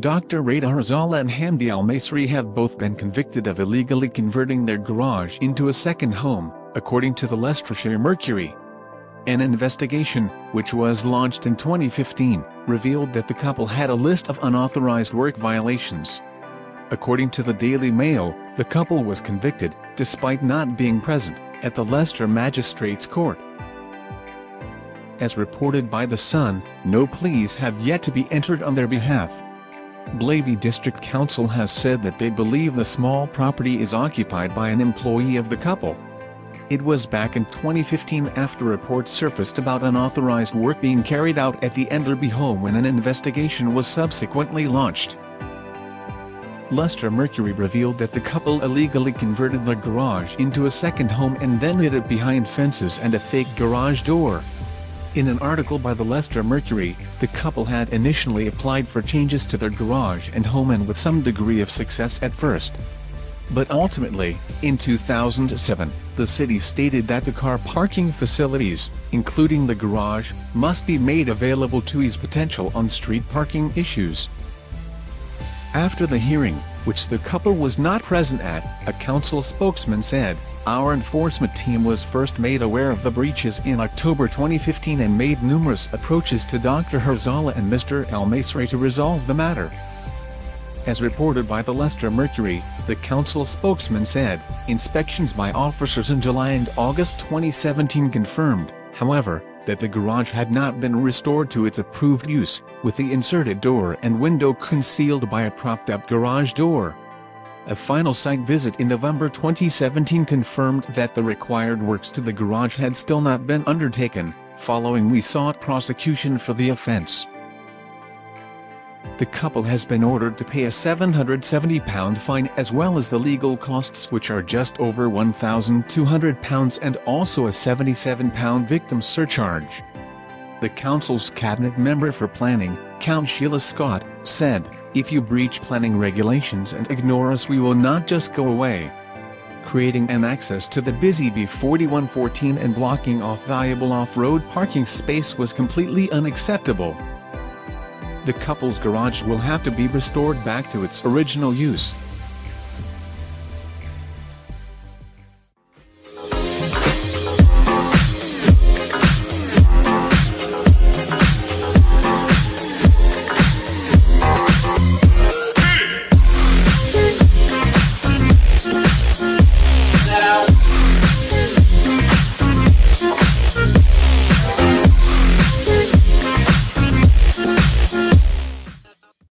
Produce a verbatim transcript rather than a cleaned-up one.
Doctor Reeta Herzallah and Hamdi Almasri have both been convicted of illegally converting their garage into a second home, according to the Leicestershire Mercury. An investigation, which was launched in twenty fifteen, revealed that the couple had a list of unauthorized work violations. According to the Daily Mail, the couple was convicted, despite not being present, at the Leicester Magistrates Court. As reported by The Sun, no pleas have yet to be entered on their behalf. Blaby District Council has said that they believe the small property is occupied by an employee of the couple. It was back in twenty fifteen after reports surfaced about unauthorized work being carried out at the Enderby home when an investigation was subsequently launched. Leicester Mercury revealed that the couple illegally converted the garage into a second home and then hid it behind fences and a fake garage door. In an article by the Leicester Mercury, the couple had initially applied for changes to their garage and home and with some degree of success at first. But ultimately, in two thousand seven, the city stated that the car parking facilities, including the garage, must be made available to ease potential on-street parking issues. After the hearing, which the couple was not present at, a council spokesman said, "Our enforcement team was first made aware of the breaches in October twenty fifteen and made numerous approaches to Doctor Herzallah and Mister Almasri to resolve the matter." As reported by the Leicester Mercury, the council spokesman said, "Inspections by officers in July and August twenty seventeen confirmed, however, that the garage had not been restored to its approved use, with the inserted door and window concealed by a propped-up garage door." A final site visit in November twenty seventeen confirmed that the required works to the garage had still not been undertaken, following which we sought prosecution for the offence. The couple has been ordered to pay a seven hundred and seventy pound fine as well as the legal costs, which are just over one thousand two hundred pounds, and also a seventy-seven pound victim surcharge. The council's cabinet member for planning, Count Sheila Scott, said, "If you breach planning regulations and ignore us, we will not just go away. Creating an access to the busy B forty-one fourteen and blocking off valuable off-road parking space was completely unacceptable." The couple's garage will have to be restored back to its original use.